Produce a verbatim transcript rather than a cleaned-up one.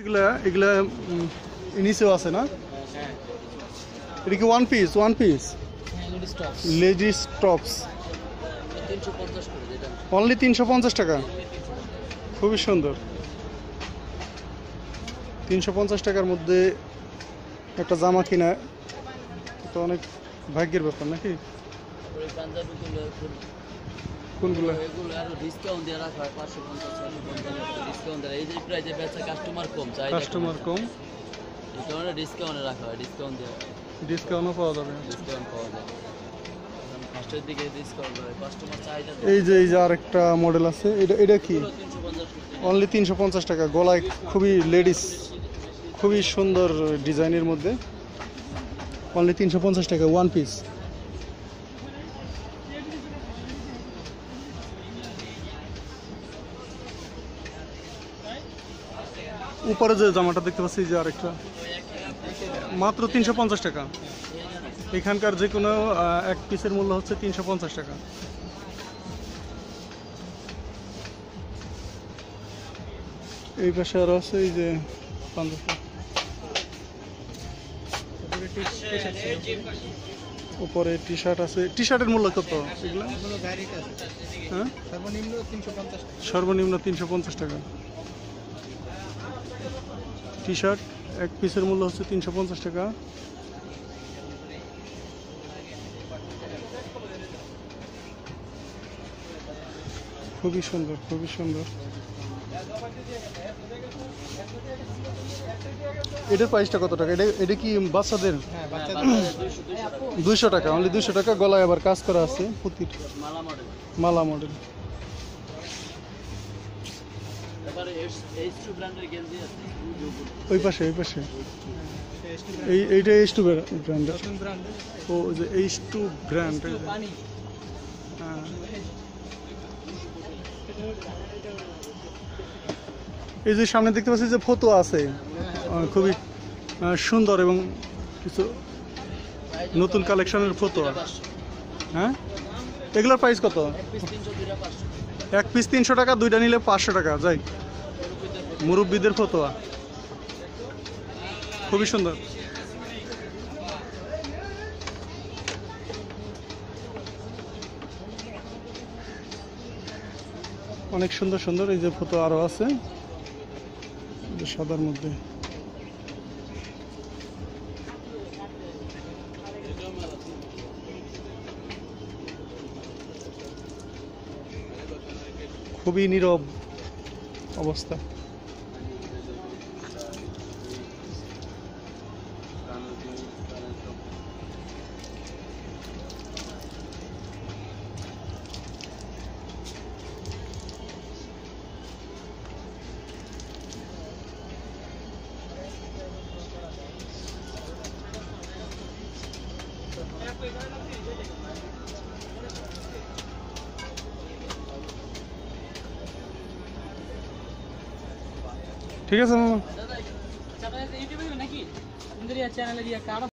এগুলা এগুলা ইনিসেও আছে না, এটা কি one piece? One piece ladies tops only তিনশো পঞ্চাশ টাকা, খুবই সুন্দর। তিনশো পঞ্চাশ টাকার মধ্যে একটা জামা কিনা এটা অনেক ভাগ্যের ব্যাপার নাকি? কোনগুলো এগুলো আর ডিসকাউন্ট দেয়া রাখা হয় পাঁচশো পঞ্চাশ ডিসকাউন্ট দেয়, এই যে প্রাইসে বেচা কাস্টমার কম চাই, কাস্টমার কম এই কারণে ডিসকাউন্টে রাখা হয়, ডিসকাউন্ট দেয়া ডিসকাউন্টও পাওয়া যাবে, ডিসকাউন্ট পাওয়া যাবে ফার্স্টের দিকে ডিসকাউন্ট হয় কাস্টমার চাই। এই যে এই যে আরেকটা মডেল আছে, এটা এটা কি অনলি তিনশো পঞ্চাশ টাকা, গলায় খুবই লেডিস খুবই সুন্দর ডিজাইনের মধ্যে অনলি তিনশো পঞ্চাশ টাকা ওয়ান পিস। উপরে যে জামাটা দেখতে পাচ্ছি যে আরেকটা মাত্র তিনশো পঞ্চাশ টাকা, এখানকার যে কোনো এক পিসের মূল্য হচ্ছে তিনশো পঞ্চাশ টাকা। এই পাশে আরো আছে এই যে উপরে টি শার্ট আছে, টি শার্টের মূল্য কত? হ্যাঁ সর্বনিম্ন তিনশো পঞ্চাশ টাকা টি শার্ট, এক পিসের মূল্য হচ্ছে তিনশো পঞ্চাশ টাকা। খুবই সুন্দর খুবই সুন্দর। এটার প্রাইসটা কত টাকা? এটা এটা কি বাচ্চাদের? দুইশো টাকা, অনলি দুইশো টাকা, গলায় আবার কাজ করা আছে পুঁতির মালা মডেল। ওই পাশে ওই পাশে এই এইটা এইচ টু ব্র্যান্ড, ও যে এইচ টু ব্র্যান্ড। হ্যাঁ এই যে সামনে দেখতে পাচ্ছি যে ফটো আছে, খুবই সুন্দর এবং কিছু নতুন কালেকশনের ফটো। হ্যাঁ এগুলোর প্রাইস কত? এক পিস তিনশো টাকা, দুইটা নিলে পাঁচশো টাকা যাই, মুরব্বীদের ফতোয়া খুবই সুন্দর। অনেক সুন্দর সুন্দর এই যে ফতোয়া আরো আছে সাদার মধ্যে। খুবই নীরব অবস্থা। ठीक है सर।